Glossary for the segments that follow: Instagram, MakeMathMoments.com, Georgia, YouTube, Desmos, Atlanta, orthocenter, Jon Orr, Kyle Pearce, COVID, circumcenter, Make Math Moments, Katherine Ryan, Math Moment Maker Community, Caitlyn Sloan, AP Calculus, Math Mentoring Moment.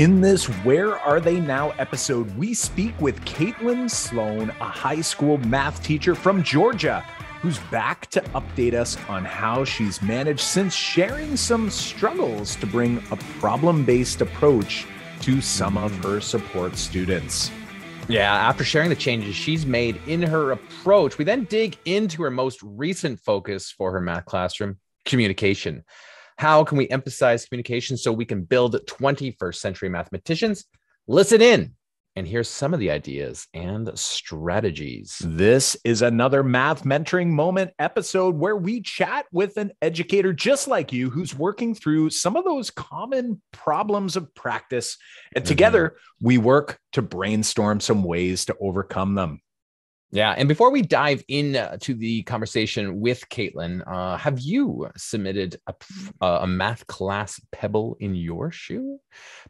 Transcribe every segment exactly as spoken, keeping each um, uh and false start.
In this Where Are They Now episode, we speak with Caitlyn Sloan, a high school math teacher from Georgia, who's back to update us on how she's managed since sharing some struggles to bring a problem-based approach to some of her support students. Yeah, after sharing the changes she's made in her approach, we then dig into her most recent focus for her math classroom, communication. How can we emphasize communication so we can build twenty-first century mathematicians? Listen in and hear some of the ideas and strategies. This is another Math Mentoring Moment episode where we chat with an educator just like you who's working through some of those common problems of practice. And together mm-hmm. we work to brainstorm some ways to overcome them. Yeah. And before we dive into the conversation with Caitlyn, uh, have you submitted a, a math class pebble in your shoe?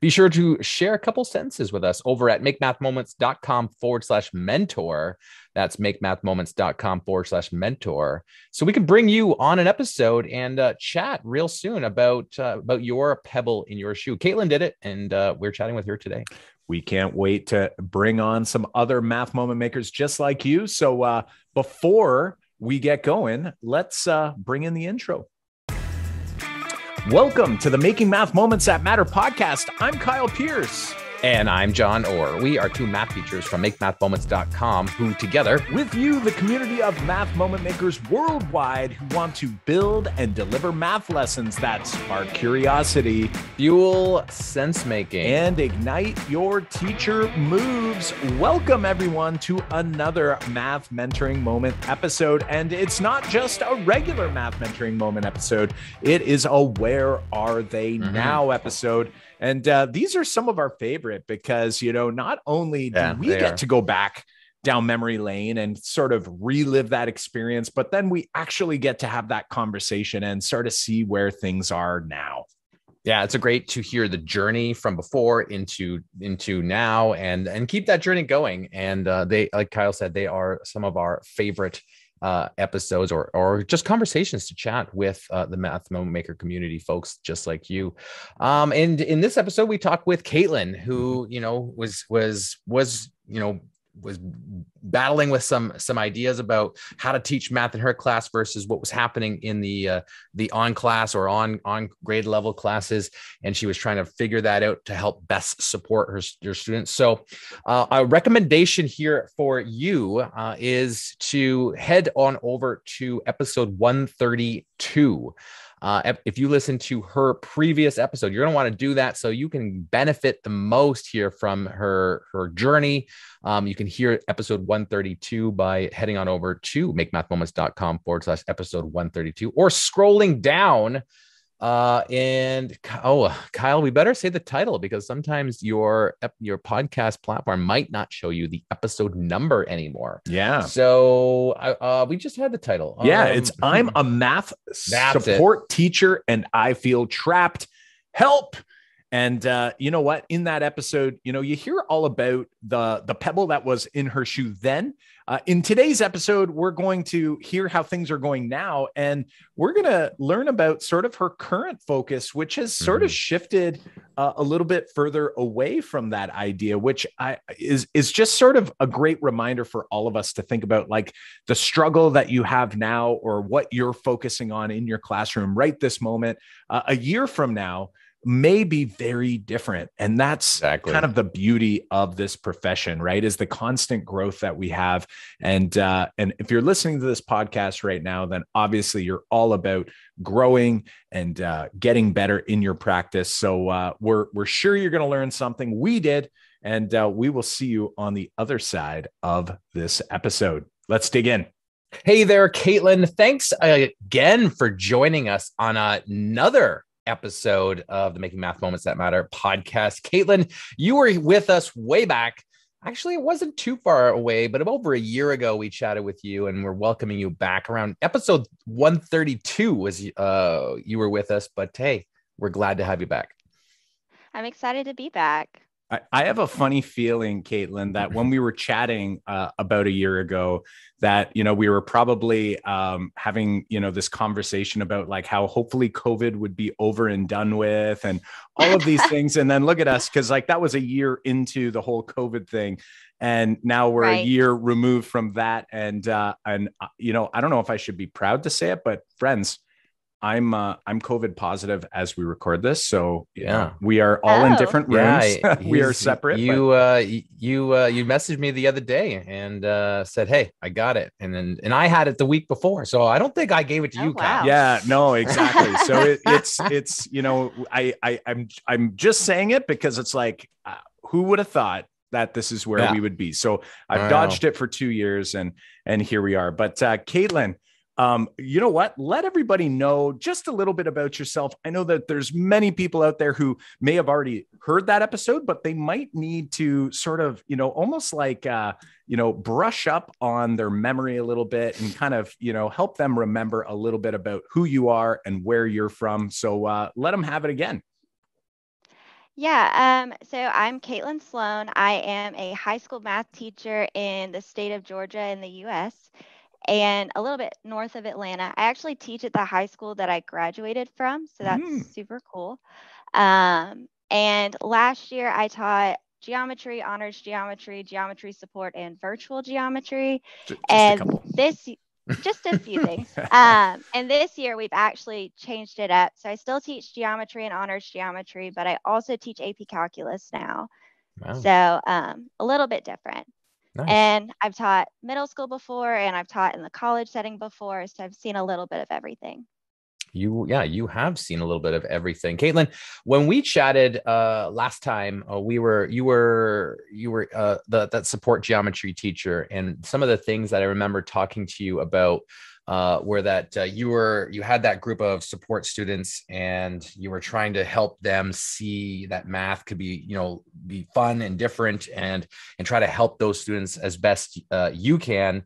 Be sure to share a couple sentences with us over at MakeMathMoments.com forward slash mentor. That's MakeMathMoments.com forward slash mentor. So we can bring you on an episode and uh, chat real soon about, uh, about your pebble in your shoe. Caitlyn did it, and uh, we're chatting with her today. We can't wait to bring on some other Math Moment Makers just like you. So uh, before we get going, let's uh, bring in the intro. Welcome to the Making Math Moments That Matter podcast. I'm Kyle Pearce. And I'm Jon Orr. We are two math teachers from Make Math Moments dot com who together, with you, the community of Math Moment Makers worldwide who want to build and deliver math lessons that spark curiosity, fuel sense-making, and ignite your teacher moves. Welcome, everyone, to another Math Mentoring Moment episode. And it's not just a regular Math Mentoring Moment episode. It is a Where Are They mm-hmm. Now episode. And uh, these are some of our favorite because, you know, not only do yeah, we get are. to go back down memory lane and sort of relive that experience, but then we actually get to have that conversation and sort of see where things are now. Yeah, it's a great to hear the journey from before into into now and and keep that journey going. And uh, they, like Kyle said, they are some of our favorite Uh, episodes or or just conversations to chat with uh, the Math Moment Maker community folks just like you. Um, and in this episode, we talk with Caitlyn, who you know was was was you know was battling with some some ideas about how to teach math in her class versus what was happening in the uh, the on class or on on grade level classes, and she was trying to figure that out to help best support her, her students. So uh, a recommendation here for you uh, is to head on over to episode one thirty-two. Uh, if you listen to her previous episode, you're going to want to do that so you can benefit the most here from her, her journey. Um, you can hear episode one thirty-two by heading on over to Make Math Moments dot com forward slash episode one thirty-two or scrolling down. Uh, and oh, Kyle, we better say the title because sometimes your, your podcast platform might not show you the episode number anymore. Yeah. So, uh, we just had the title. Yeah. Um, it's I'm a math support it. teacher and I feel trapped. Help. And, uh, you know what, in that episode, you know, you hear all about the, the pebble that was in her shoe then. Uh, in today's episode, we're going to hear how things are going now, and we're going to learn about sort of her current focus, which has sort mm-hmm. of shifted uh, a little bit further away from that idea, which I, is, is just sort of a great reminder for all of us to think about, like the struggle that you have now or what you're focusing on in your classroom right this moment, uh, a year from now, may be very different. And that's exactly. kind of the beauty of this profession, right? Is the constant growth that we have. And, uh, and if you're listening to this podcast right now, then obviously you're all about growing and uh, getting better in your practice. So uh, we're, we're sure you're going to learn something. We did. And uh, we will see you on the other side of this episode. Let's dig in. Hey there, Caitlyn. Thanks again for joining us on another episode of the Making Math Moments That Matter podcast. Caitlyn, you were with us way back. Actually, it wasn't too far away, but over a year ago, we chatted with you and we're welcoming you back around episode one thirty-two was uh, you were with us, but hey, we're glad to have you back. I'm excited to be back. I, I have a funny feeling, Caitlyn, that when we were chatting uh, about a year ago, that, you know, we were probably um, having, you know, this conversation about like how hopefully COVID would be over and done with and all of these things. And then look at us, because like that was a year into the whole COVID thing. And now we're right. a year removed from that. And, uh, and uh, you know, I don't know if I should be proud to say it, but friends, I'm uh, I'm COVID positive as we record this, so yeah, we are all oh. in different rooms. Yeah, we are separate. You but... uh, you uh, you messaged me the other day and uh, said, "Hey, I got it," and then and I had it the week before, so I don't think I gave it to oh, you, Kyle. Wow. Yeah, no, exactly. So it, it's it's you know I I I'm I'm just saying it because it's like uh, who would have thought that this is where yeah. we would be? So I've oh. dodged it for two years and and here we are. But uh, Caitlyn. Um, you know what? Let everybody know just a little bit about yourself. I know that there's many people out there who may have already heard that episode, but they might need to sort of, you know, almost like, uh, you know, brush up on their memory a little bit and kind of, you know, help them remember a little bit about who you are and where you're from. So uh, let them have it again. Yeah, um, so I'm Caitlyn Sloan. I am a high school math teacher in the state of Georgia in the U S and a little bit north of Atlanta. I actually teach at the high school that I graduated from, so that's mm. super cool. Um, and last year I taught geometry, honors geometry, geometry support, and virtual geometry. Just, just and this, just a few things. Um, and this year we've actually changed it up. So I still teach geometry and honors geometry, but I also teach A P Calculus now. Wow. So um, a little bit different. Nice. And I've taught middle school before, and I've taught in the college setting before. So I've seen a little bit of everything. You, yeah, you have seen a little bit of everything. Caitlyn, when we chatted uh, last time, uh, we were, you were, you were uh, the, that support geometry teacher. And some of the things that I remember talking to you about uh, were that uh, you were, you had that group of support students and you were trying to help them see that math could be, you know, be fun and different and, and try to help those students as best uh, you can.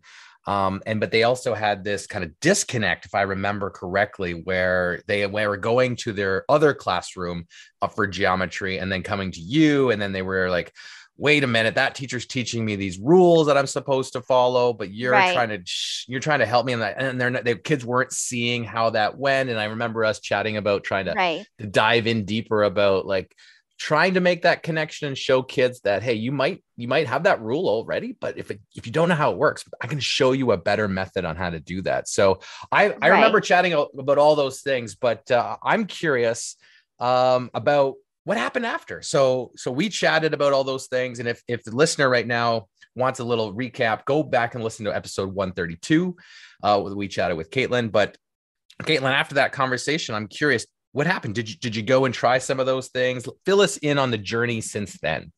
Um, and, but they also had this kind of disconnect, if I remember correctly, where they were going to their other classroom uh, for geometry and then coming to you. And then they were like, wait a minute, that teacher's teaching me these rules that I'm supposed to follow, but you're right. trying to, you're trying to help me. And, that, and they're not, the kids weren't seeing how that went. And I remember us chatting about trying to, right. to dive in deeper about like, trying to make that connection and show kids that, hey, you might, you might have that rule already, but if it, if you don't know how it works, I can show you a better method on how to do that. So I, I right. remember chatting about all those things, but uh, I'm curious um, about what happened after. So, so we chatted about all those things. And if, if the listener right now wants a little recap, go back and listen to episode one thirty-two. Uh, we chatted with Caitlyn, but Caitlyn, after that conversation, I'm curious, what happened? Did you, did you go and try some of those things? Fill us in on the journey since then.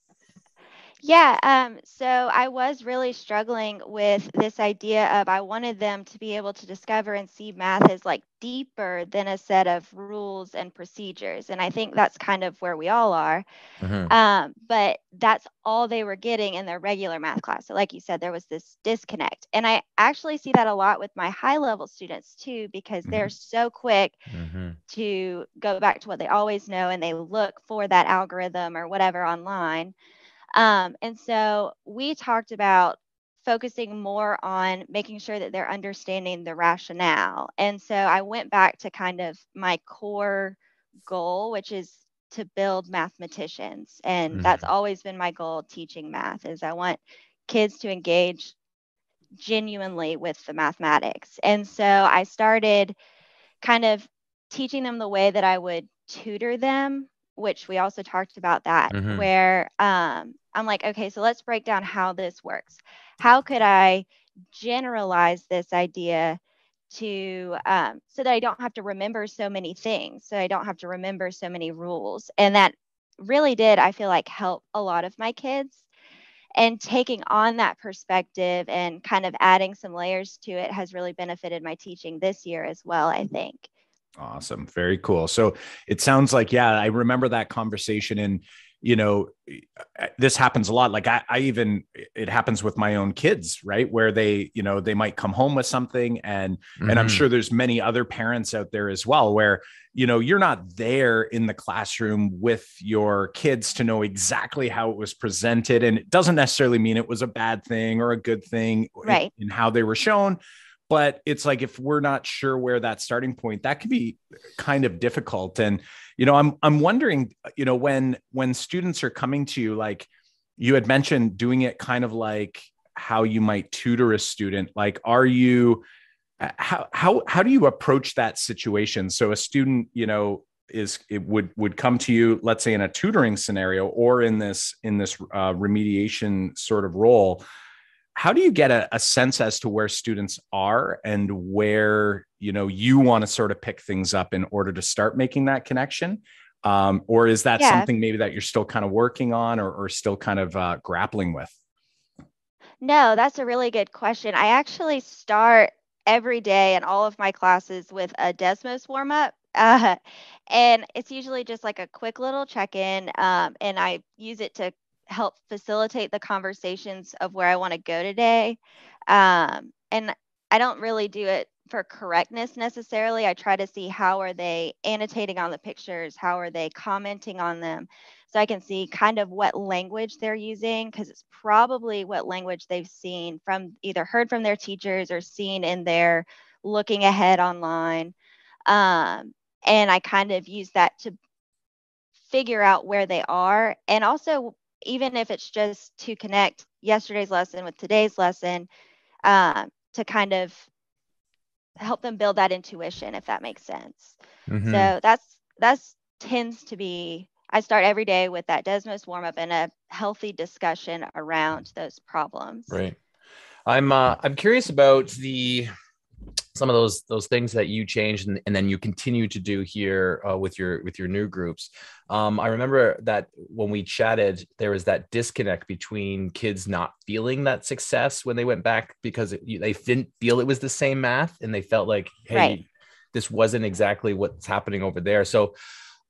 Yeah. Um, so I was really struggling with this idea of, I wanted them to be able to discover and see math as like deeper than a set of rules and procedures. And I think that's kind of where we all are. Mm-hmm. Um, but that's all they were getting in their regular math class. So like you said, there was this disconnect. And I actually see that a lot with my high level students too, because mm-hmm. they're so quick mm-hmm. to go back to what they always know. And they look for that algorithm or whatever online. Um, and so we talked about focusing more on making sure that they're understanding the rationale. And so I went back to kind of my core goal, which is to build mathematicians. And mm-hmm. that's always been my goal teaching math, is I want kids to engage genuinely with the mathematics. And so I started kind of teaching them the way that I would tutor them, which we also talked about that, mm-hmm. where um, I'm like, okay, so let's break down how this works. How could I generalize this idea to, um, so that I don't have to remember so many things, so I don't have to remember so many rules. And that really did, I feel like, help a lot of my kids. And taking on that perspective and kind of adding some layers to it has really benefited my teaching this year as well, I think. Awesome. Very cool. So it sounds like, yeah, I remember that conversation in you know, this happens a lot. Like I, I even, it happens with my own kids, right? Where they, you know, they might come home with something and, mm-hmm. and I'm sure there's many other parents out there as well, where, you know, you're not there in the classroom with your kids to know exactly how it was presented. And it doesn't necessarily mean it was a bad thing or a good thing, right, in, in how they were shown. But it's like, if we're not sure where that starting point, that could be kind of difficult. And, you know, I'm, I'm wondering, you know, when, when students are coming to you, like you had mentioned doing it kind of like how you might tutor a student, like, are you, how, how, how do you approach that situation? So a student, you know, is, it would, would come to you, let's say in a tutoring scenario, or in this, in this uh, remediation sort of role. How do you get a, a sense as to where students are and where, you know, you want to sort of pick things up in order to start making that connection? Um, or is that yeah. something maybe that you're still kind of working on, or, or still kind of uh, grappling with? No, that's a really good question. I actually start every day in all of my classes with a Desmos warm up. Uh, and it's usually just like a quick little check-in, um, and I use it to help facilitate the conversations of where I want to go today. Um, and I don't really do it for correctness necessarily. I try to see how are they annotating on the pictures? How are they commenting on them? So I can see kind of what language they're using, because it's probably what language they've seen from, either heard from their teachers or seen in their looking ahead online. Um, and I kind of use that to figure out where they are. And also, even if it's just to connect yesterday's lesson with today's lesson, uh, to kind of help them build that intuition, if that makes sense. Mm-hmm. So that's, that's tends to be, I start every day with that Desmos warm up and a healthy discussion around those problems. Right. I'm, uh, I'm curious about the, some of those, those things that you changed and, and then you continue to do here uh, with your, with your new groups. Um, I remember that when we chatted, there was that disconnect between kids not feeling that success when they went back, because it, they didn't feel it was the same math and they felt like, hey, right. this wasn't exactly what's happening over there. So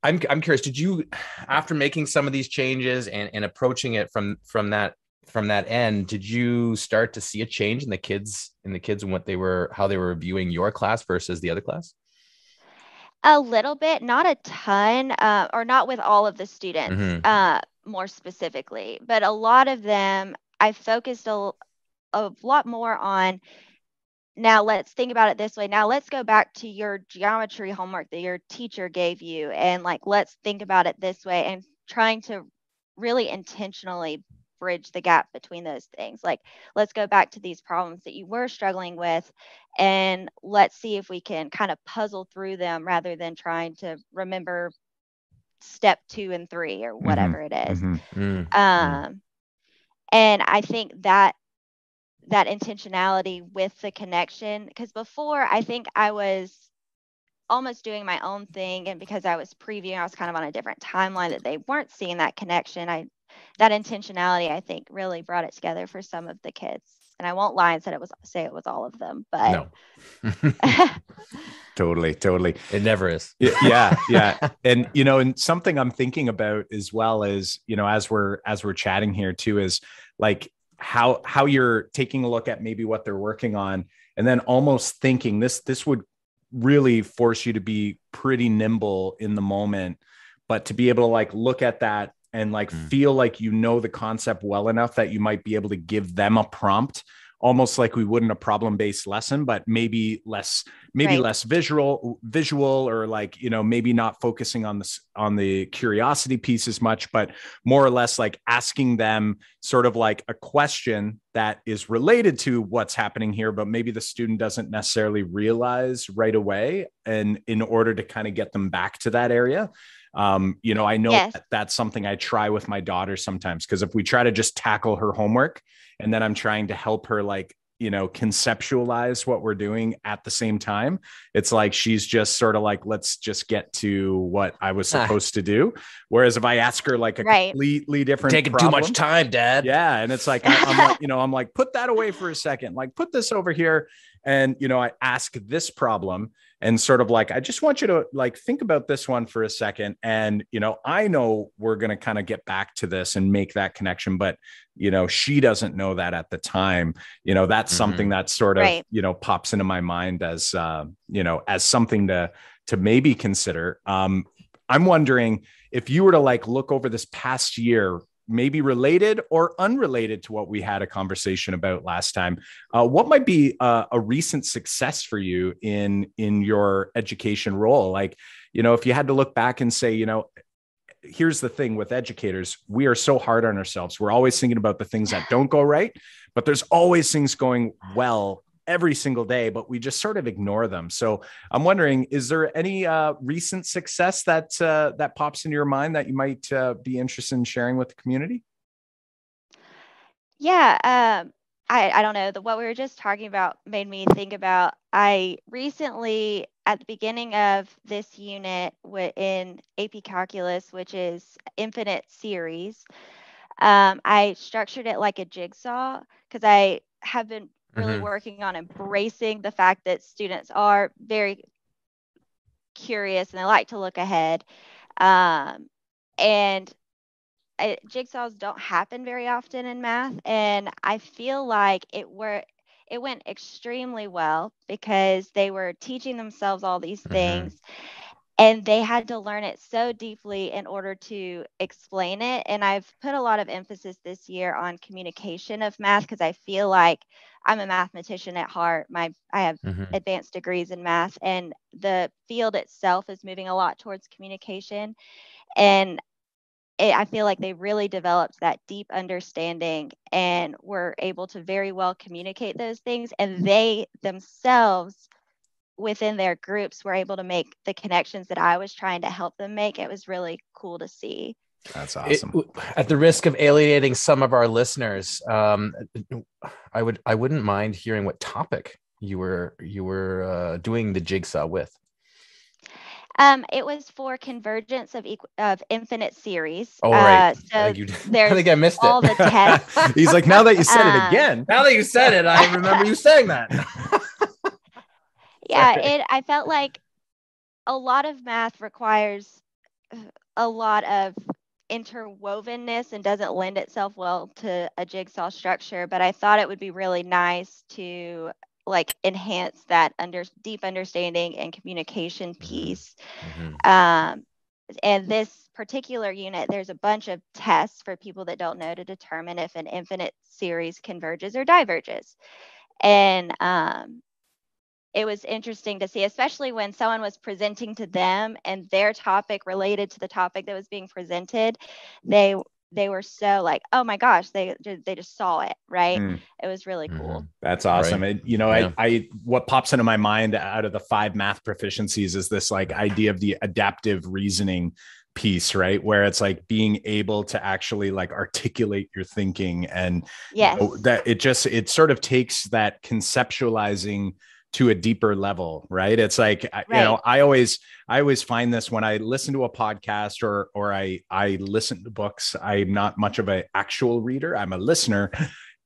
I'm, I'm curious, did you, after making some of these changes and, and approaching it from, from that, from that end, did you start to see a change in the kids, in the kids and what they were, how they were viewing your class versus the other class? A little bit, not a ton, uh, or not with all of the students, mm-hmm. uh, more specifically, but a lot of them, I focused a, a lot more on, now let's think about it this way. Now let's go back to your geometry homework that your teacher gave you. And like, let's think about it this way, and trying to really intentionally bridge the gap between those things. Like, let's go back to these problems that you were struggling with, and let's see if we can kind of puzzle through them rather than trying to remember step two and three or whatever mm-hmm. it is. Mm-hmm. Mm-hmm. Um, and I think that that intentionality with the connection, because before I think I was almost doing my own thing, and because I was previewing, I was kind of on a different timeline that they weren't seeing that connection. I That intentionality, I think, really brought it together for some of the kids. And I won't lie and said it was say it was all of them, but no. totally, totally, it never is. Yeah, yeah, and you know, and something I'm thinking about as well is, you know, as we're as we're chatting here too, is like how how you're taking a look at maybe what they're working on, and then almost thinking this this would really force you to be pretty nimble in the moment, but to be able to like look at that. And like mm. feel like you know the concept well enough that you might be able to give them a prompt, almost like we would in a problem-based lesson, but maybe less, maybe right. less visual, visual, or like, you know, maybe not focusing on the on the curiosity piece as much, but more or less like asking them sort of like a question that is related to what's happening here, but maybe the student doesn't necessarily realize right away. And in order to kind of get them back to that area. Um, you know, I know yes. that that's something I try with my daughter sometimes, because if we try to just tackle her homework and then I'm trying to help her, like, you know, conceptualize what we're doing at the same time, it's like, she's just sort of like, let's just get to what I was supposed to do. Whereas if I ask her like a right. completely different taking problem, too much time, Dad. Yeah. And it's like, I, I'm like, you know, I'm like, put that away for a second, like put this over here. And, you know, I ask this problem and sort of like, I just want you to like, think about this one for a second. And, you know, I know we're going to kind of get back to this and make that connection, but, you know, she doesn't know that at the time, you know, that's mm-hmm. something that sort of, right. you know, pops into my mind as, uh, you know, as something to, to maybe consider. Um, I'm wondering if you were to like, look over this past year, maybe related or unrelated to what we had a conversation about last time. Uh, what might be uh, a recent success for you in, in your education role? Like, you know, if you had to look back and say, you know, here's the thing with educators, we are so hard on ourselves. We're always thinking about the things that don't go right, but there's always things going well every single day, but we just sort of ignore them. So I'm wondering, is there any uh, recent success that uh, that pops into your mind that you might uh, be interested in sharing with the community? Yeah, um, I, I don't know. The, what we were just talking about made me think about, I recently, at the beginning of this unit in A P Calculus, which is infinite series, um, I structured it like a jigsaw because I have been really mm-hmm. working on embracing the fact that students are very curious and they like to look ahead. Um, and I, jigsaws don't happen very often in math. And I feel like it were it went extremely well because they were teaching themselves all these mm-hmm. things. And they had to learn it so deeply in order to explain it. And I've put a lot of emphasis this year on communication of math because I feel like I'm a mathematician at heart. My I have mm-hmm. advanced degrees in math, and the field itself is moving a lot towards communication. And it, I feel like they really developed that deep understanding and were able to very well communicate those things. And they themselves within their groups were able to make the connections that I was trying to help them make. It was really cool to see. That's awesome. It, at the risk of alienating some of our listeners, um, I would, I wouldn't mind hearing what topic you were, you were uh, doing the jigsaw with. Um, it was for convergence of equ- of infinite series. Oh, right. Uh, so I, think I think I missed all it. All the tests. He's like, now that you said um, it again, now that you said it, I remember you saying that. Yeah, it. I felt like a lot of math requires a lot of interwovenness and doesn't lend itself well to a jigsaw structure. But I thought it would be really nice to like enhance that under deep understanding and communication piece. Mm-hmm. Um, and this particular unit, there's a bunch of tests for people that don't know to determine if an infinite series converges or diverges, and um, it was interesting to see, especially when someone was presenting to them and their topic related to the topic that was being presented. They they were so like, oh my gosh, they they just saw it, right? Mm. It was really cool. Mm. That's awesome. Right. It, you know, yeah. I, I what pops into my mind out of the five math proficiencies is this like idea of the adaptive reasoning piece, right? Where it's like being able to actually like articulate your thinking, and yes. you know, that it just it sort of takes that conceptualizing to a deeper level, right? It's like, right. you know, I always, I always find this when I listen to a podcast or, or I, I listen to books. I'm not much of an actual reader. I'm a listener.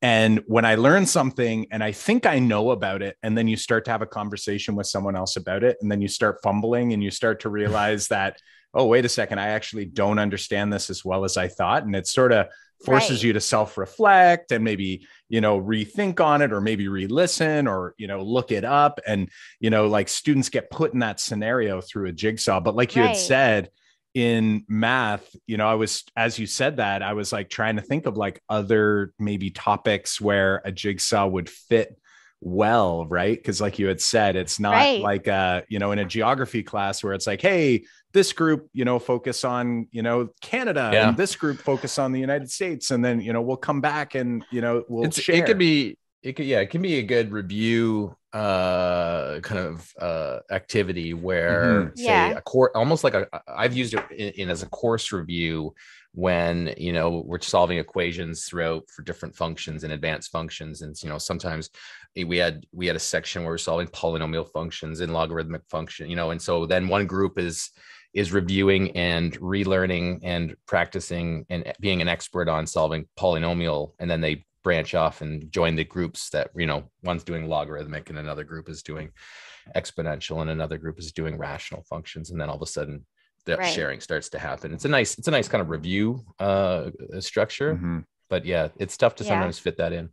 And when I learn something and I think I know about it, and then you start to have a conversation with someone else about it, and then you start fumbling and you start to realize that, oh, wait a second, I actually don't understand this as well as I thought. And it's sort of forces right. you to self-reflect and maybe, you know, rethink on it, or maybe re-listen, or, you know, look it up. And, you know, like students get put in that scenario through a jigsaw. But like you right. had said in math, you know, I was, as you said that, I was like trying to think of like other maybe topics where a jigsaw would fit well, right? Because like you had said, it's not right. like, uh, you know, in a geography class where it's like, hey, this group, you know, focus on, you know, Canada, yeah. and this group focus on the United States. And then, you know, we'll come back and, you know, we'll it's, share. It could be, it could, yeah, it can be a good review uh, kind of uh, activity where mm-hmm. say yeah. a course, almost like a, I've used it in, in as a course review when, you know, we're solving equations throughout for different functions and advanced functions. And, you know, sometimes we had, we had a section where we're solving polynomial functions and logarithmic function, you know, and so then one group is, is reviewing and relearning and practicing and being an expert on solving polynomial. And then they branch off and join the groups that, you know, one's doing logarithmic and another group is doing exponential and another group is doing rational functions. And then all of a sudden the right. sharing starts to happen. It's a nice, it's a nice kind of review uh, structure, mm-hmm. but yeah, it's tough to yeah. sometimes fit that in.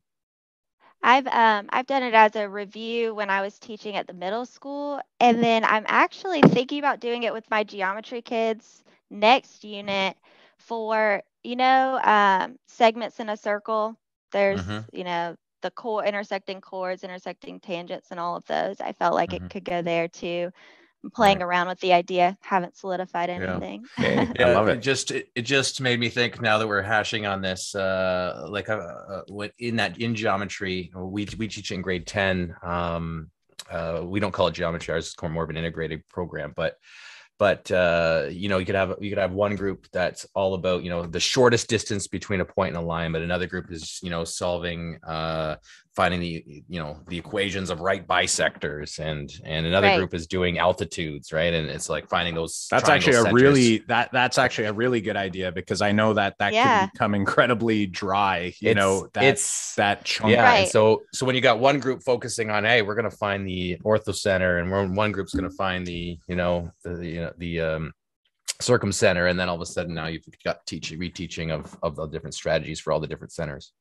I've um I've done it as a review when I was teaching at the middle school, and then I'm actually thinking about doing it with my geometry kids next unit for, you know, um, segments in a circle. There's, mm-hmm. you know, the core intersecting chords, intersecting tangents, and all of those. I felt like mm-hmm. it could go there too. I'm playing right. around with the idea. Haven't solidified anything. Yeah. Okay. I love it. It just it, it just made me think, now that we're hashing on this, uh, like uh, uh, what in that in geometry we we teach in grade ten. Um, uh, we don't call it geometry. Ours is more of an integrated program, but. But, uh, you know, you could have you could have one group that's all about, you know, the shortest distance between a point and a line. But another group is, you know, solving, uh, finding the, you know, the equations of right bisectors. And and another right. group is doing altitudes. Right. And it's like finding those. That's actually a centers. really that that's actually a really good idea, because I know that that yeah. can become incredibly dry. You it's, know, that, it's that. Chunk. Yeah. Right. And so so when you got one group focusing on, hey, we're going to find the orthocenter, and one, one group's going to find the, you know, the, you know, the um circumcenter, and then all of a sudden now you've got teaching reteaching of of the different strategies for all the different centers.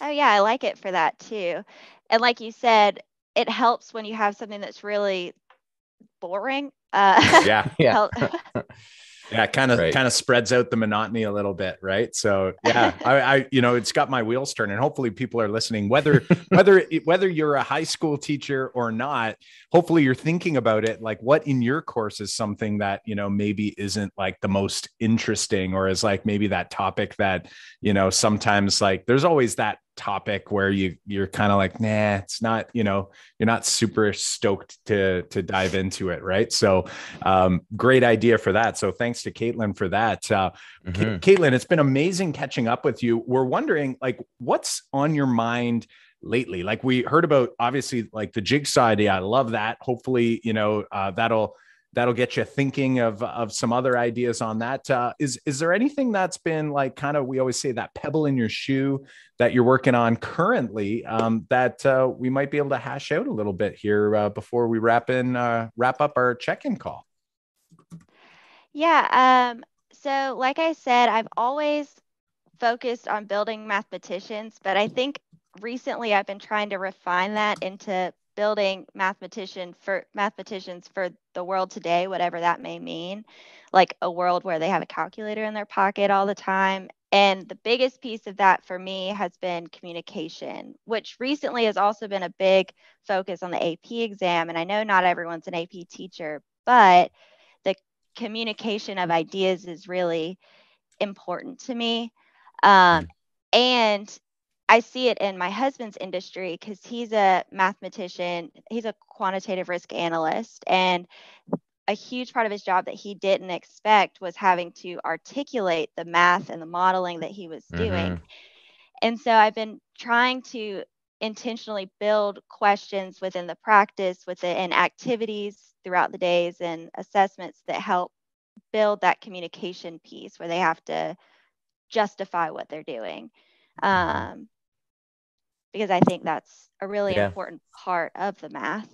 Oh yeah, I like it for that too. And like you said, it helps when you have something that's really boring. Uh yeah yeah yeah kind of right. kind of spreads out the monotony a little bit, right? So yeah, I, I you know, it's got my wheels turning. Hopefully people are listening, whether whether whether you're a high school teacher or not. Hopefully you're thinking about it, like what in your course is something that, you know, maybe isn't like the most interesting, or is like maybe that topic that, you know, sometimes like there's always that topic where you you're kind of like, nah, it's not, you know, you're not super stoked to to dive into it, right? So um great idea for that. So thanks to Caitlyn for that. uh mm-hmm. C- Caitlyn, it's been amazing catching up with you. We're wondering, like, what's on your mind lately? Like, we heard about obviously like the jigsaw idea. I love that. Hopefully, you know, uh that'll That'll get you thinking of of some other ideas on that. Uh, is is there anything that's been like kind of, we always say that pebble in your shoe that you're working on currently, um, that uh, we might be able to hash out a little bit here uh, before we wrap in uh, wrap up our check-in call? Yeah. Um, so like I said, I've always focused on building mathematicians, but I think recently I've been trying to refine that into building mathematician for mathematicians for the world today, whatever that may mean, like a world where they have a calculator in their pocket all the time. And the biggest piece of that for me has been communication, which recently has also been a big focus on the A P exam. And I know not everyone's an A P teacher, but the communication of ideas is really important to me. Um, and I see it in my husband's industry, because he's a mathematician, he's a quantitative risk analyst, and a huge part of his job that he didn't expect was having to articulate the math and the modeling that he was doing. Mm-hmm. And so I've been trying to intentionally build questions within the practice, within activities throughout the days and assessments that help build that communication piece where they have to justify what they're doing. Um, because I think that's a really yeah. important part of the math.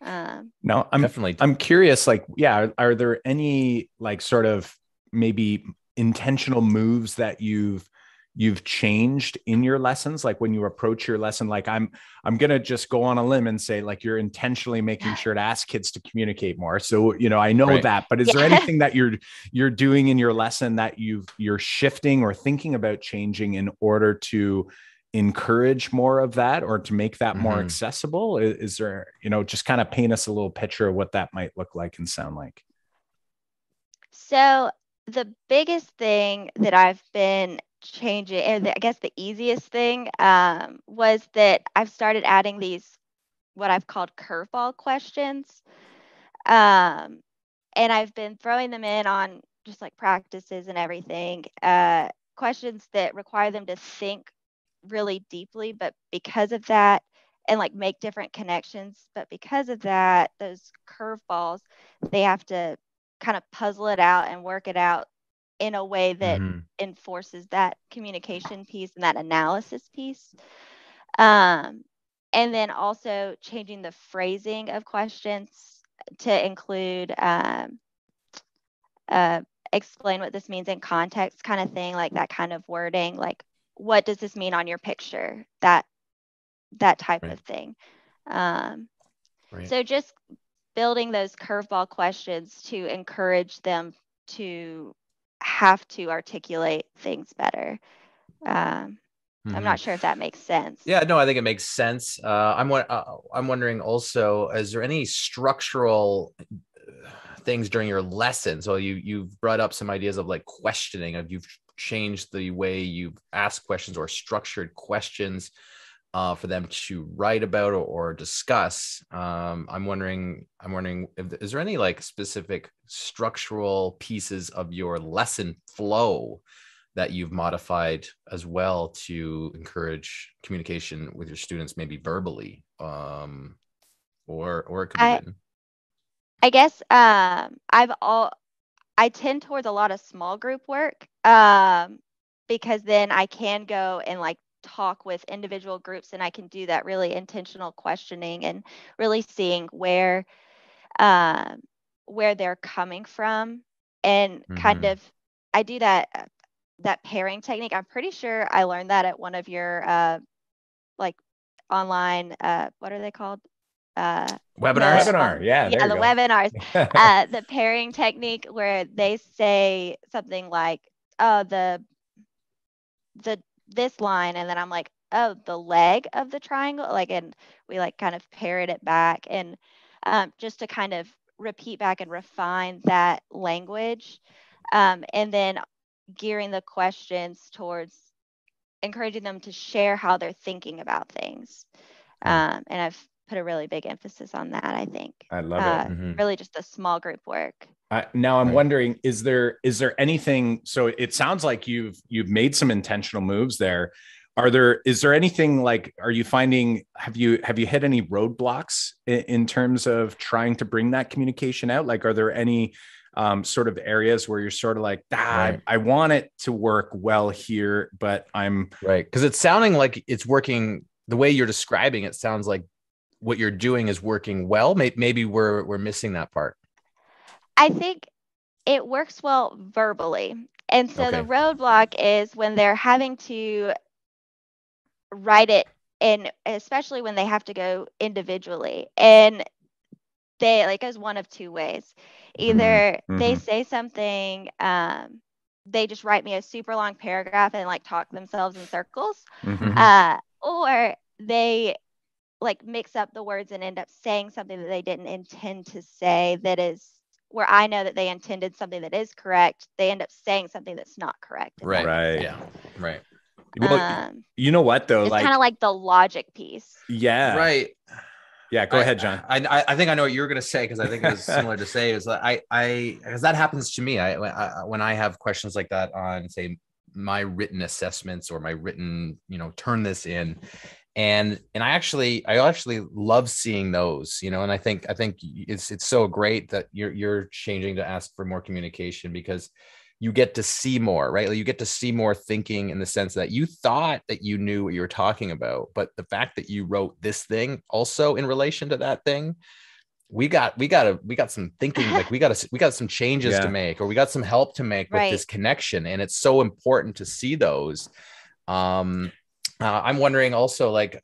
Um, no, I'm definitely, I'm curious, like, yeah, are, are there any like sort of maybe intentional moves that you've, you've changed in your lessons? Like when you approach your lesson, like I'm, I'm going to just go on a limb and say, like, you're intentionally making sure to ask kids to communicate more. So, you know, I know right. that, but is yeah. there anything that you're, you're doing in your lesson that you've, you're shifting or thinking about changing in order to encourage more of that, or to make that mm-hmm. more accessible? Is, is there, you know, just kind of paint us a little picture of what that might look like and sound like? So the biggest thing that I've been change it, and I guess the easiest thing um, was that I've started adding these what I've called curveball questions, um, and I've been throwing them in on just like practices and everything, uh, questions that require them to think really deeply, but because of that, and like make different connections, but because of that, those curveballs, they have to kind of puzzle it out and work it out in a way that mm-hmm. enforces that communication piece and that analysis piece. Um, And then also changing the phrasing of questions to include um, uh, explain what this means in context kind of thing, like that kind of wording, like what does this mean on your picture, that that type right. of thing. Um, right. So just building those curveball questions to encourage them to have to articulate things better. Um, Mm-hmm. I'm not sure if that makes sense. Yeah, no, I think it makes sense. Uh, I'm uh, I'm wondering also, is there any structural things during your lesson? So you you've brought up some ideas of like questioning, of you've changed the way you ask questions or structured questions uh, for them to write about or, or discuss. Um, I'm wondering, I'm wondering, if, is there any like specific structural pieces of your lesson flow that you've modified as well to encourage communication with your students, maybe verbally, um, or or it could be I, written. I guess um, I've all I tend towards a lot of small group work um, because then I can go and like talk with individual groups, and I can do that really intentional questioning and really seeing where uh, where they're coming from, and mm-hmm. kind of I do that. that pairing technique. I'm pretty sure I learned that at one of your, uh, like online, uh, what are they called? Uh, webinars. The, Webinar. Yeah. Yeah. The go. webinars, uh, the pairing technique where they say something like, oh, the, the, this line. And then I'm like, oh, the leg of the triangle. Like, and we like kind of paired it back, and, um, just to kind of repeat back and refine that language. Um, and then gearing the questions towards encouraging them to share how they're thinking about things. Um, and I've put a really big emphasis on that, I think. I love uh, it. Mm-hmm. Really just the small group work. Uh, now I'm wondering, is there is there anything, so it sounds like you've you've made some intentional moves there. Are there, is there anything like, are you finding, have you have you hit any roadblocks in, in terms of trying to bring that communication out? Like, are there any Um, sort of areas where you're sort of like, ah, right. I, I want it to work well here, but I'm right. Because it's sounding like it's working the way you're describing. It sounds like what you're doing is working well. Maybe, maybe we're, we're missing that part. I think it works well verbally. And so okay. the roadblock is when they're having to write it, and especially when they have to go individually, and they like as one of two ways. Either mm-hmm. they say something, um, they just write me a super long paragraph and like talk themselves in circles, mm-hmm. uh, or they like mix up the words and end up saying something that they didn't intend to say, that is where I know that they intended something that is correct. They end up saying something that's not correct. Right. Right. Yeah. Right. Well, um, you know what though? It's like, kind of like the logic piece. Yeah. Right. Yeah, go I, ahead, John. I, I I think I know what you were going to say, because I think it was similar to say is that I I because that happens to me. I, I when I have questions like that on, say, my written assessments or my written, you know, turn this in, and and I actually I actually love seeing those, you know, and I think I think it's it's so great that you're you're changing to ask for more communication, because you get to see more, right? Like you get to see more thinking, in the sense that you thought that you knew what you were talking about, but the fact that you wrote this thing also in relation to that thing, we got, we got a, we got some thinking, like we got a, we got some changes yeah. to make, or we got some help to make right. with this connection. And it's so important to see those. Um, uh, I'm wondering also, like,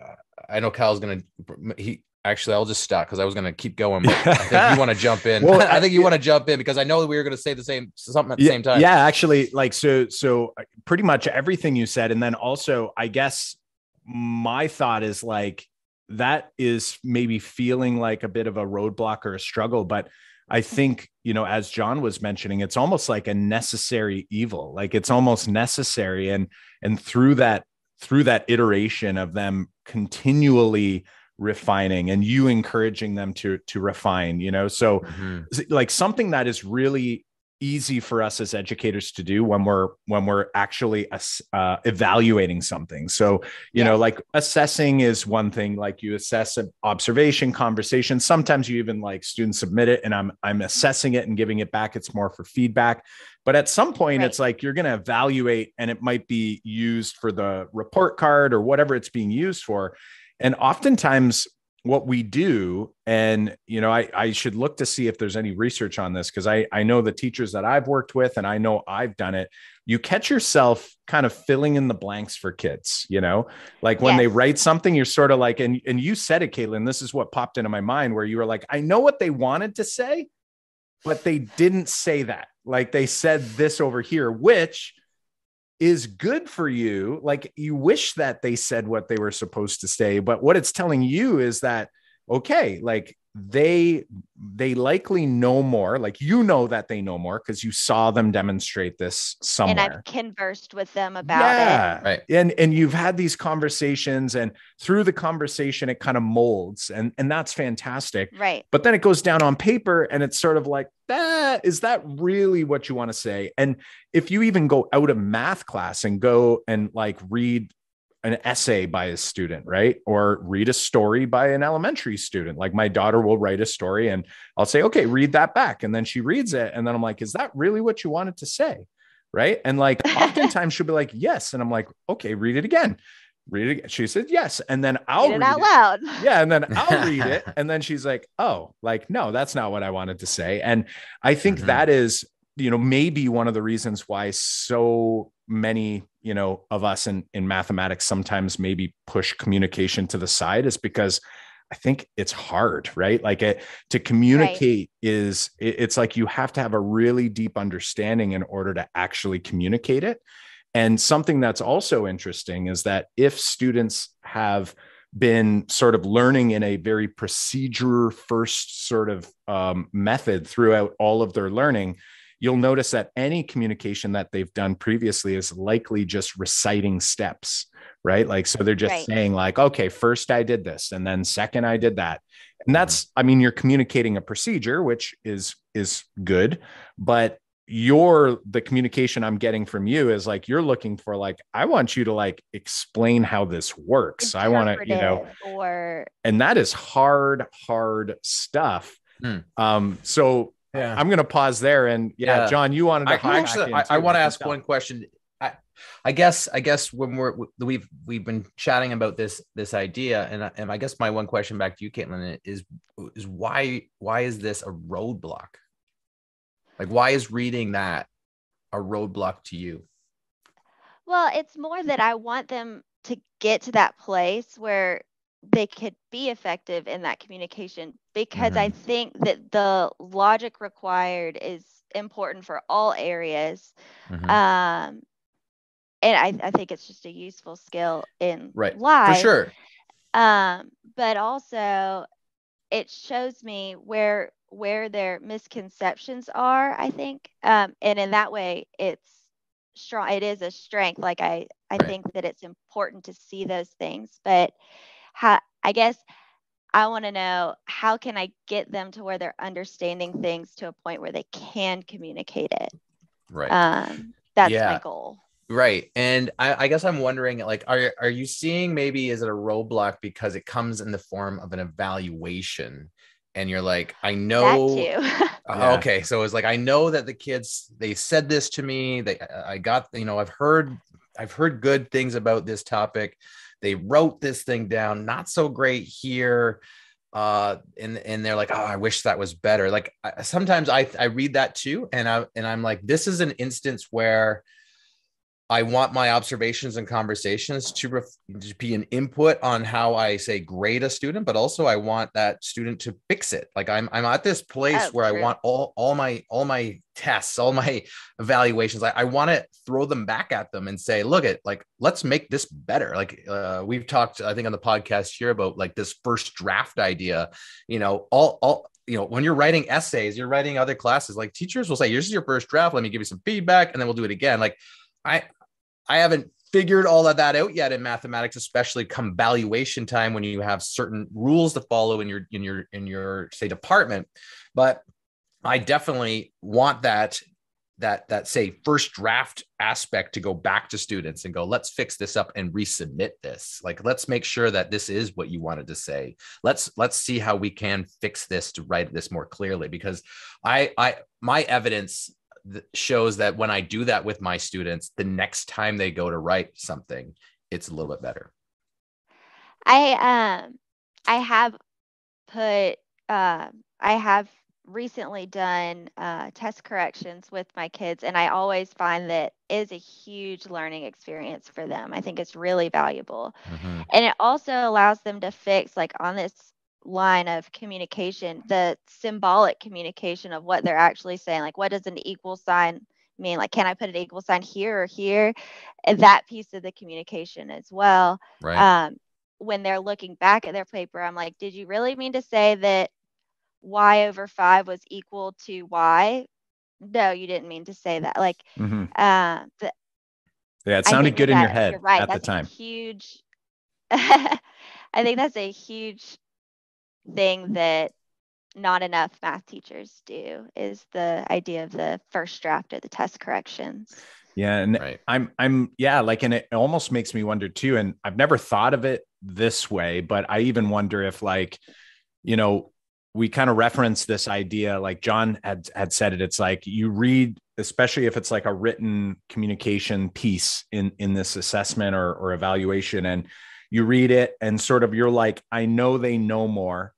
I know Kyle's going to, he, Actually, I'll just stop because I was going to keep going, but I think you want to jump in. Well, I think you want to jump in because I know that we were going to say the same something at the yeah, same time. Yeah, actually, like, so, so pretty much everything you said. And then also, I guess my thought is like, that is maybe feeling like a bit of a roadblock or a struggle, but I think, you know, as John was mentioning, it's almost like a necessary evil, like it's almost necessary. And, and through that, through that iteration of them continually refining and you encouraging them to to refine, you know, so mm-hmm. like something that is really easy for us as educators to do when we're when we're actually uh, evaluating something. So, you yeah. know, like assessing is one thing, like you assess an observation, conversation. Sometimes you even like students submit it and I'm I'm assessing it and giving it back. It's more for feedback. But at some point, right. it's like you're going to evaluate, and it might be used for the report card or whatever it's being used for. And oftentimes what we do, and you know, I, I should look to see if there's any research on this, because I, I know the teachers that I've worked with, and I know I've done it, you catch yourself kind of filling in the blanks for kids, you know, like when yes. they write something, you're sort of like, and, and you said it, Caitlyn, this is what popped into my mind, where you were like, I know what they wanted to say, but they didn't say that. Like they said this over here, which is good for you. Like you wish that they said what they were supposed to say, but what it's telling you is that, okay, like they, they likely know more, like, you know, that they know more because you saw them demonstrate this somewhere. And I've conversed with them about yeah. it. Right. And, and you've had these conversations, and through the conversation, it kind of molds, and, and that's fantastic. Right. But then it goes down on paper and it's sort of like, that is that really what you want to say? And if you even go out of math class and go and like read an essay by a student, right? Or read a story by an elementary student. Like my daughter will write a story and I'll say, okay, read that back. And then she reads it. And then I'm like, is that really what you wanted to say? Right. And like, oftentimes she'll be like, yes. And I'm like, okay, read it again. Read it again. She said, yes. And then I'll read it out loud. Yeah. And then I'll read it. And then she's like, oh, like, no, that's not what I wanted to say. And I think mm-hmm. that is, you know, maybe one of the reasons why so many, you know, of us in, in mathematics sometimes maybe push communication to the side, is because I think it's hard, right? Like it, to communicate right. is, it, it's like you have to have a really deep understanding in order to actually communicate it. And something that's also interesting is that if students have been sort of learning in a very procedure first sort of um, method throughout all of their learning, you'll notice that any communication that they've done previously is likely just reciting steps, right? Like, so they're just right. saying like, okay, first I did this, and then second I did that. And that's, I mean, you're communicating a procedure, which is, is good, but your, the communication I'm getting from you is like, you're looking for like, I want you to like explain how this works. I want to, you know, or... and that is hard, hard stuff. Mm. Um, so Yeah. I'm going to pause there. And yeah, yeah. John, you wanted to, I, actually, I, I want to ask one question. I, I guess, I guess when we're, we've, we've been chatting about this, this idea. And I, and I guess my one question back to you, Caitlyn, is, is why, why is this a roadblock? Like, why is reading that a roadblock to you? Well, it's more that I want them to get to that place where they could be effective in that communication, because mm-hmm. I think that the logic required is important for all areas. Mm-hmm. Um, and I, I think it's just a useful skill in right. life. For sure. Um, but also it shows me where, where their misconceptions are, I think. Um, and in that way it's strong. It is a strength. Like I, I right. think that it's important to see those things, but How, I guess I want to know, how can I get them to where they're understanding things to a point where they can communicate it? Right. Um, that's yeah. my goal. Right. And I, I guess I'm wondering, like, are, are you seeing, maybe is it a roadblock because it comes in the form of an evaluation? And you're like, I know. That too. uh, okay. So it's like, I know that the kids, they said this to me. They, I got, you know, I've heard, I've heard good things about this topic. They wrote this thing down, not so great here. Uh, and, and they're like, oh, I wish that was better. Like I, sometimes I, I read that too. And I, and I'm like, this is an instance where I want my observations and conversations to, ref, to be an input on how I say grade a student, but also I want that student to fix it. Like I'm, I'm at this place oh, where true. I want all, all my, all my tests, all my evaluations. I, I want to throw them back at them and say, look at like, let's make this better. Like uh, we've talked, I think on the podcast here about like this first draft idea, you know, all, all, you know, when you're writing essays, you're writing other classes, like teachers will say, here's your first draft. Let me give you some feedback. And then we'll do it again. Like, I I haven't figured all of that out yet in mathematics, especially come valuation time when you have certain rules to follow in your in your in your say department. But I definitely want that that that say first draft aspect to go back to students and go, let's fix this up and resubmit this. Like, let's make sure that this is what you wanted to say. Let's let's see how we can fix this to write this more clearly, because I I my evidence shows that when I do that with my students, the next time they go to write something, it's a little bit better. I um I have put uh, I have recently done uh, test corrections with my kids, and I always find that is a huge learning experience for them. I think it's really valuable, mm-hmm. and it also allows them to fix, like, on this line of communication, the symbolic communication of what they're actually saying, like, what does an equal sign mean? Like, can I put an equal sign here or here? And that piece of the communication as well. Right. Um, when they're looking back at their paper, I'm like, did you really mean to say that y over five was equal to y? No, you didn't mean to say that. Like, mm-hmm. uh, the, yeah, it sounded good that, in your head right, at the time. Huge. I think that's a huge thing that not enough math teachers do, is the idea of the first draft or the test corrections. Yeah. And right. I'm, I'm, yeah, like, and it almost makes me wonder too. And I've never thought of it this way, but I even wonder if, like, you know, we kind of reference this idea, like John had, had said it, it's like you read, especially if it's like a written communication piece in, in this assessment or, or evaluation, and you read it and sort of, you're like, I know they know more.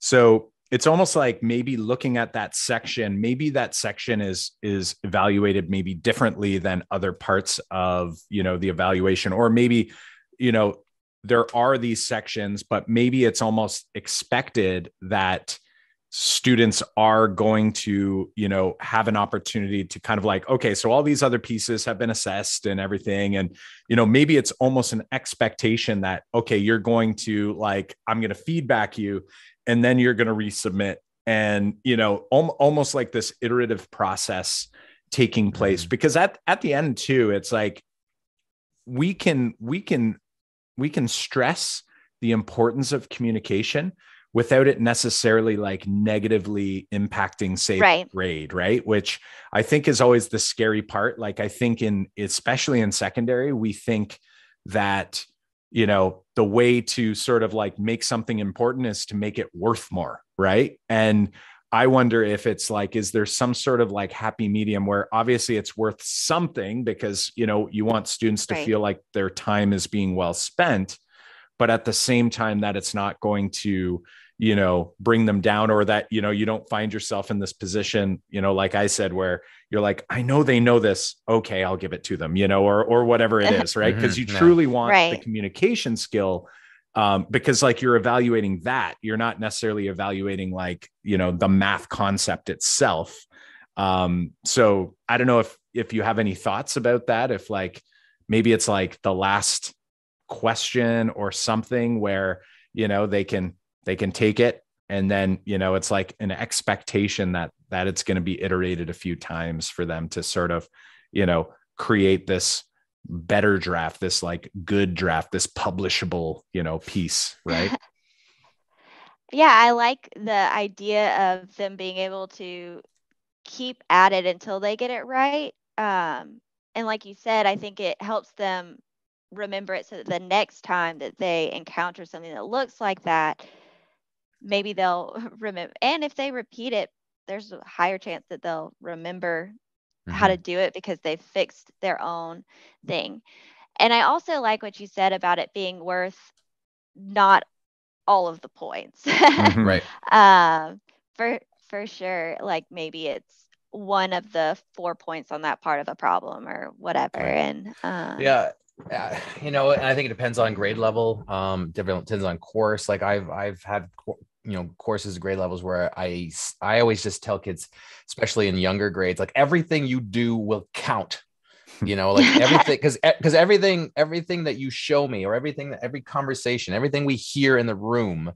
So it's almost like maybe looking at that section, maybe that section is, is evaluated maybe differently than other parts of, you know, the evaluation, or maybe, you know, there are these sections, but maybe it's almost expected that students are going to, you know, have an opportunity to kind of like, okay, so all these other pieces have been assessed and everything. And, you know, maybe it's almost an expectation that, okay, you're going to, like, I'm going to feedback you and then you're going to resubmit. And, you know, om- almost like this iterative process taking place, mm-hmm. because at, at the end too, it's like, we can, we can, we can stress the importance of communication without it necessarily, like, negatively impacting, say, right. grade, right? Which I think is always the scary part. Like, I think in, especially in secondary, we think that, you know, the way to sort of like make something important is to make it worth more, right? And I wonder if it's like, is there some sort of like happy medium where obviously it's worth something because, you know, you want students to right. feel like their time is being well spent, but at the same time that it's not going to, you know, bring them down, or that, you know, you don't find yourself in this position, you know, like I said, where you're like, I know they know this. Okay, I'll give it to them, you know, or, or whatever it is. Right. Cause you truly want right. the communication skill. Um, because like you're evaluating that, you're not necessarily evaluating like, you know, the math concept itself. Um, so I don't know if, if you have any thoughts about that, if like, maybe it's like the last question or something where, you know, they can, they can take it. And then, you know, it's like an expectation that, that it's going to be iterated a few times for them to sort of, you know, create this better draft, this like good draft, this publishable, you know, piece, right? Yeah, I like the idea of them being able to keep at it until they get it right. Um, and like you said, I think it helps them remember it so that the next time that they encounter something that looks like that, maybe they'll remember. And if they repeat it, there's a higher chance that they'll remember how to do it because they fixed their own thing. And I also like what you said about it being worth not all of the points. Right. Um, for, for sure. Like maybe it's one of the four points on that part of a problem or whatever. Right. And um, yeah, yeah, you know, and I think it depends on grade level, um, depends on course. Like I've, I've had co- you know, courses, grade levels where I, I always just tell kids, especially in younger grades, like everything you do will count, you know, like everything, cause, cause everything, everything that you show me or everything that every conversation, everything we hear in the room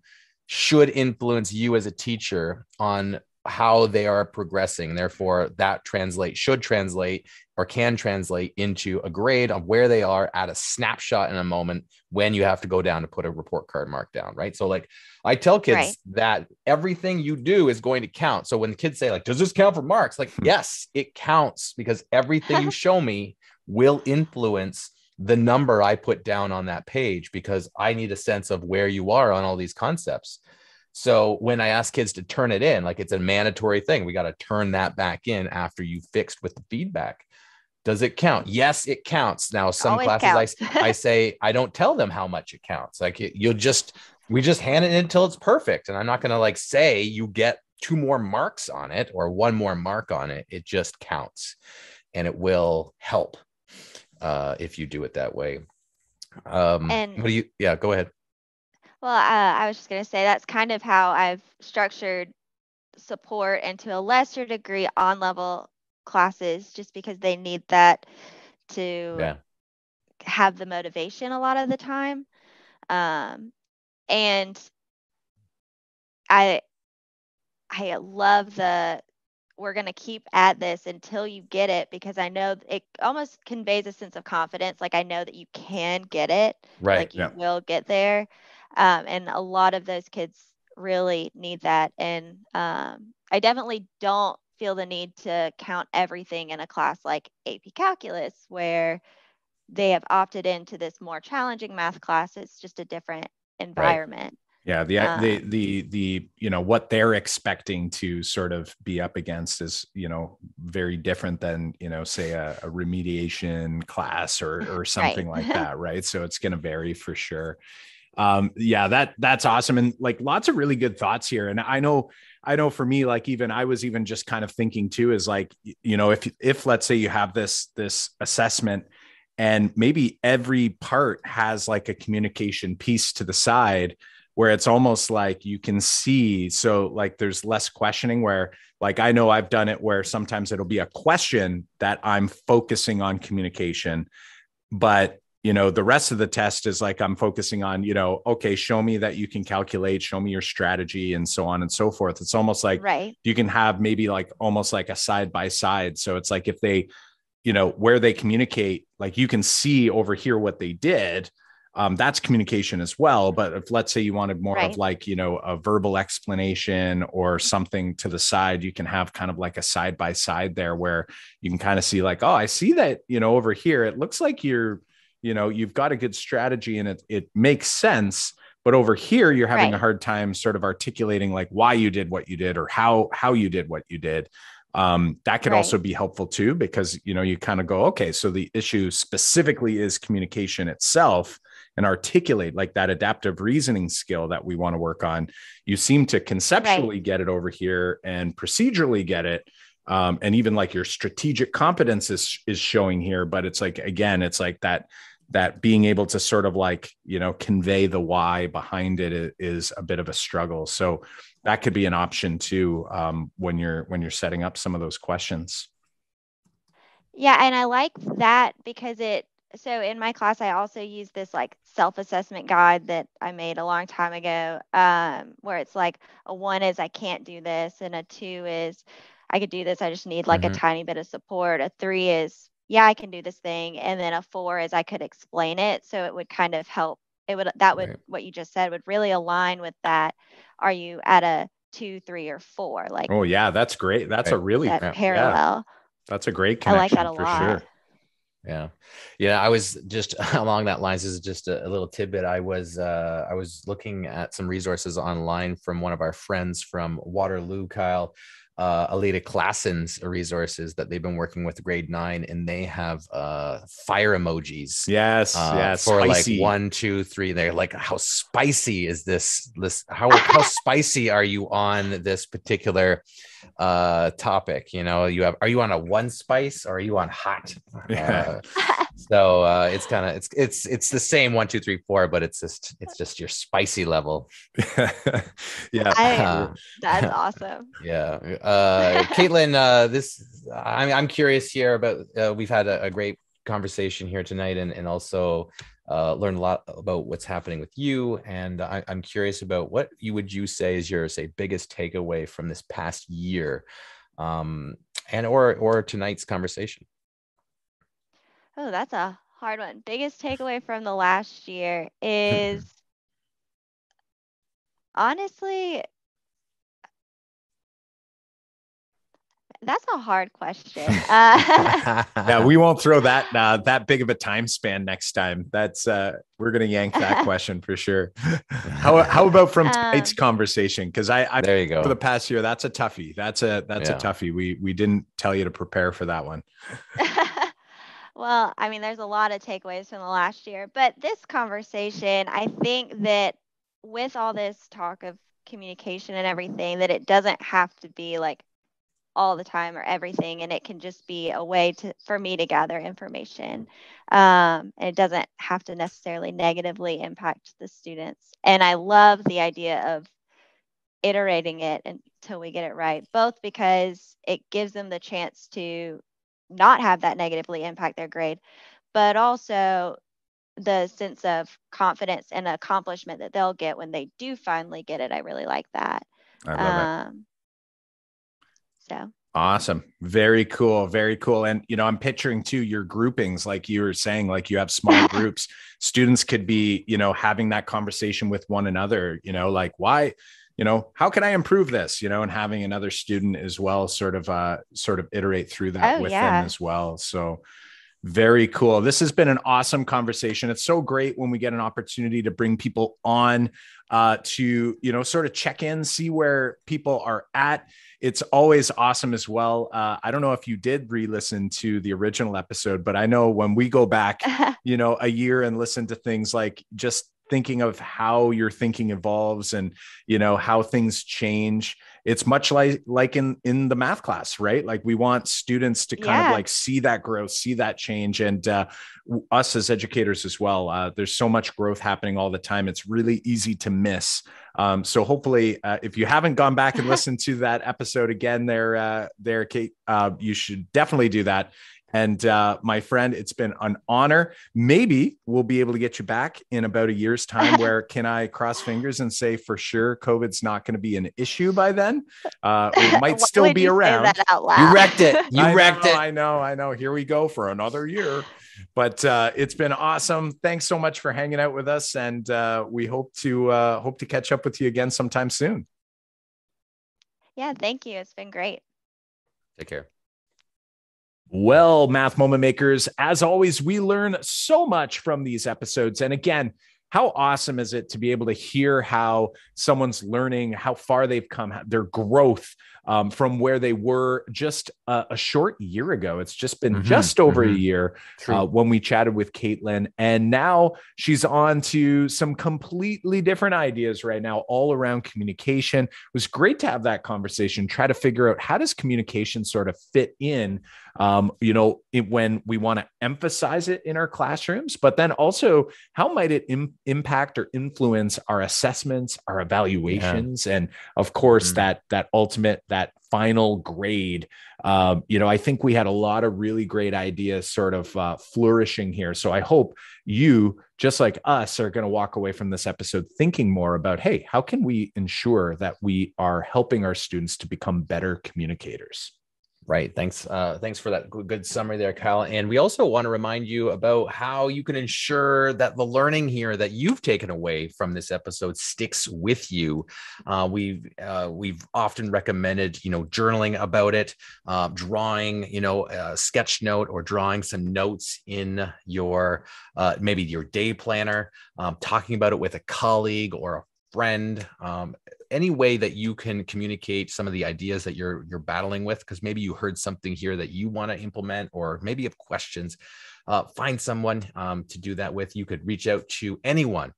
should influence you as a teacher on how they are progressing. Therefore that translate should translate or can translate into a grade of where they are at a snapshot in a moment when you have to go down to put a report card mark down. Right. So like I tell kids right. that everything you do is going to count. So when the kids say like, does this count for marks? Like, yes, it counts because everything you show me will influence the number I put down on that page because I need a sense of where you are on all these concepts. So when I ask kids to turn it in, like it's a mandatory thing, we got to turn that back in after you fixed with the feedback. Does it count? Yes, it counts. Now, some Always classes I, I say, I don't tell them how much it counts. Like it, you'll just, we just hand it in until it's perfect. And I'm not going to like say you get two more marks on it or one more mark on it. It just counts, and it will help uh, if you do it that way. Um, and what do you, yeah, go ahead. Well, uh, I was just going to say, that's kind of how I've structured support, and to a lesser degree on level classes, just because they need that to yeah. have the motivation a lot of the time. Um, and I, I love the, we're going to keep at this until you get it, because I know it almost conveys a sense of confidence. Like, I know that you can get it, right? Like you yeah. will get there. Um, and a lot of those kids really need that. And um, I definitely don't feel the need to count everything in a class like A P Calculus, where they have opted into this more challenging math class. It's just a different environment. Right. Yeah, the, uh, the, the, the, you know, what they're expecting to sort of be up against is, you know, very different than, you know, say a, a remediation class or, or something right. like that. Right. So it's going to vary for sure. Um, yeah, that, that's awesome. And like lots of really good thoughts here. And I know, I know for me, like even, I was even just kind of thinking too, is like, you know, if, if let's say you have this, this assessment, and maybe every part has like a communication piece to the side, where it's almost like you can see, so like there's less questioning, where like, I know I've done it where sometimes it'll be a question that I'm focusing on communication, but you know, the rest of the test is like, I'm focusing on, you know, okay, show me that you can calculate, show me your strategy, and so on and so forth. It's almost like right. you can have maybe like almost like a side by side. So it's like if they, you know, where they communicate, like you can see over here what they did. Um, that's communication as well. But if let's say you wanted more right. of like, you know, a verbal explanation or something to the side, you can have kind of like a side by side there, where you can kind of see like, oh, I see that, you know, over here, it looks like you're, you know, you've got a good strategy and it, it makes sense. But over here, you're having right. a hard time sort of articulating like why you did what you did, or how, how you did what you did. Um, that could right. also be helpful too, because, you know, you kind of go, okay, so the issue specifically is communication itself, and articulate like that adaptive reasoning skill that we want to work on. You seem to conceptually right. get it over here and procedurally get it. Um, and even like your strategic competence is, is showing here, but it's like, again, it's like that, that being able to sort of like, you know, convey the why behind it is a bit of a struggle. So that could be an option too, um, when you're, when you're setting up some of those questions. Yeah. And I like that because it, so in my class, I also use this like self-assessment guide that I made a long time ago, um, where it's like a one is I can't do this, and a two is I could do this, I just need like mm-hmm. a tiny bit of support. A three is, yeah, I can do this thing. And then a four is I could explain it. So it would kind of help. It would, that would, right. what you just said would really align with that. Are you at a two, three, or four? Like, oh yeah, that's great. That's right. a really that parallel. Yeah. That's a great connection. I like that a for lot. Sure. Yeah. Yeah. I was just along that lines, this is just a, a little tidbit. I was, uh, I was looking at some resources online from one of our friends from Waterloo, Kyle, uh, Alita Klassen's resources that they've been working with grade nine, and they have, uh, fire emojis. Yes. Uh, yes. For spicy. Like one, two, three. They're like, how spicy is this? This, how, how spicy are you on this particular, uh, topic? You know, you have, are you on a one spice or are you on hot? Yeah. Uh, so, uh, it's kind of, it's, it's, it's the same one, two, three, four, but it's just, it's just your spicy level. yeah. I, uh, that's awesome. Yeah. Uh, Caitlyn, uh, this, I'm, I'm curious here about, uh, we've had a, a great conversation here tonight, and, and also, uh, learned a lot about what's happening with you. And I, I'm curious about what you would you say is your say biggest takeaway from this past year, um, and, or, or tonight's conversation. Oh, that's a hard one. Biggest takeaway from the last year is honestly, that's a hard question. Uh, yeah, we won't throw that uh, that big of a time span next time. That's uh, we're gonna yank that question for sure. how how about from tonight's um, conversation? Because I, I there you go. For the past year, that's a toughie. That's a that's yeah. a toughie. We we didn't tell you to prepare for that one. Well, I mean, there's a lot of takeaways from the last year, but this conversation, I think that with all this talk of communication and everything, that it doesn't have to be like all the time or everything, and it can just be a way to for me to gather information. Um, and it doesn't have to necessarily negatively impact the students. And I love the idea of iterating it until we get it right, both because it gives them the chance to not have that negatively impact their grade, but also the sense of confidence and accomplishment that they'll get when they do finally get it. I really like that. I love um, it. So. Awesome. Very cool. Very cool. And, you know, I'm picturing too, your groupings, like you were saying, like you have small groups, students could be, you know, having that conversation with one another, you know, like why, you know, how can I improve this, you know, and having another student as well, sort of, uh, sort of iterate through that oh, with yeah. them as well. So very cool. This has been an awesome conversation. It's so great when we get an opportunity to bring people on uh, to, you know, sort of check in, see where people are at. It's always awesome as well. Uh, I don't know if you did re-listen to the original episode, but I know when we go back, you know, a year and listen to things like just thinking of how your thinking evolves and, you know, how things change. It's much like, like in, in the math class, right? Like we want students to kind yeah. of like see that growth, see that change. And uh, us as educators as well, uh, there's so much growth happening all the time. It's really easy to miss. Um, so hopefully uh, if you haven't gone back and listened to that episode again there, uh, there, Kate, uh, you should definitely do that. And uh, my friend, it's been an honor. Maybe we'll be able to get you back in about a year's time where can I cross fingers and say for sure COVID's not going to be an issue by then. Uh, we might still be you around. You wrecked it. You I wrecked know, it. I know. I know. Here we go for another year. But uh, it's been awesome. Thanks so much for hanging out with us. And uh, we hope to uh, hope to catch up with you again sometime soon. Yeah, thank you. It's been great. Take care. Well, Math Moment Makers, as always, we learn so much from these episodes. And again, how awesome is it to be able to hear how someone's learning, how far they've come, their growth um, from where they were just a, a short year ago. It's just been mm-hmm, just over mm-hmm. a year uh, when we chatted with Caitlyn, and now she's on to some completely different ideas right now all around communication. It was great to have that conversation, try to figure out how does communication sort of fit in, um, you know, it, when we want to emphasize it in our classrooms, but then also how might it impact impact or influence our assessments, our evaluations, yeah. and of course mm-hmm. that that ultimate, that final grade. Um, you know, I think we had a lot of really great ideas sort of uh, flourishing here. So I hope you, just like us, are going to walk away from this episode thinking more about, hey, how can we ensure that we are helping our students to become better communicators? Right. Thanks. Uh, thanks for that good summary there, Kyle. And we also want to remind you about how you can ensure that the learning here that you've taken away from this episode sticks with you. Uh, we've uh, we've often recommended, you know, journaling about it, uh, drawing, you know, a sketch note or drawing some notes in your uh, maybe your day planner, um, talking about it with a colleague or a friend, um, any way that you can communicate some of the ideas that you're you're battling with, because maybe you heard something here that you want to implement, or maybe you have questions, uh, find someone um, to do that with. You could reach out to anyone,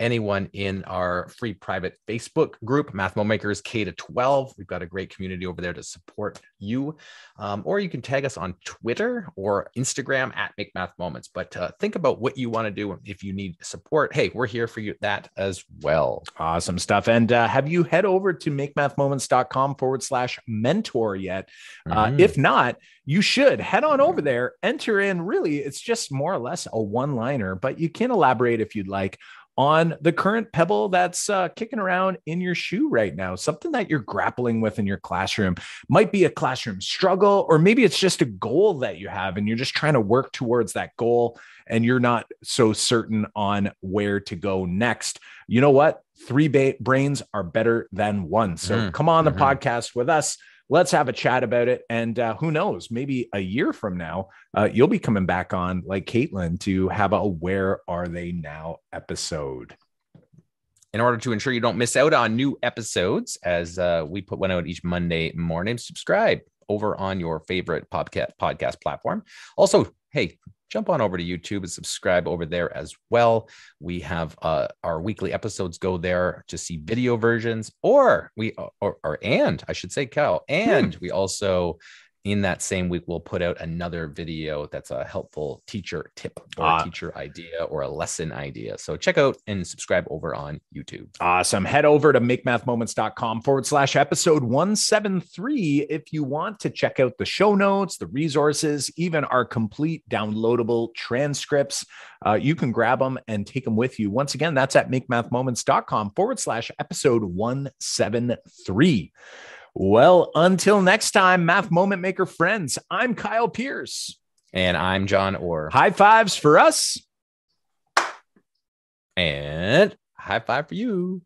anyone in our free private Facebook group, Math Moment Makers K to twelve. We've got a great community over there to support you. Um, or you can tag us on Twitter or Instagram at Make Math Moments. But uh, think about what you want to do if you need support. Hey, we're here for you that as well. Awesome stuff. And uh, have you head over to Make Math Moments dot com forward slash mentor yet? Uh, mm. If not, you should head on over there, enter in. Really, it's just more or less a one-liner, but you can elaborate if you'd like on the current pebble that's uh, kicking around in your shoe right now, something that you're grappling with in your classroom. Might be a classroom struggle, or maybe it's just a goal that you have and you're just trying to work towards that goal and you're not so certain on where to go next. You know what? Three ba- brains are better than one. So mm. come on the mm-hmm. podcast with us. Let's have a chat about it. And uh, who knows, maybe a year from now, uh, you'll be coming back on like Caitlyn to have a Where Are They Now episode. In order to ensure you don't miss out on new episodes, as uh, we put one out each Monday morning, subscribe over on your favorite podcast podcast platform. Also, hey, jump on over to YouTube and subscribe over there as well. We have uh, our weekly episodes go there to see video versions, or we or, or and I should say, Kyle, and hmm. we also, in that same week, we'll put out another video that's a helpful teacher tip or uh, a teacher idea or a lesson idea. So check out and subscribe over on YouTube. Awesome. Head over to make math moments dot com forward slash episode one seventy-three if you want to check out the show notes, the resources, even our complete downloadable transcripts. Uh, you can grab them and take them with you. Once again, that's at make math moments dot com forward slash episode one seventy-three. Well, until next time, Math Moment Maker friends, I'm Kyle Pearce. And I'm Jon Orr. High fives for us. And high five for you.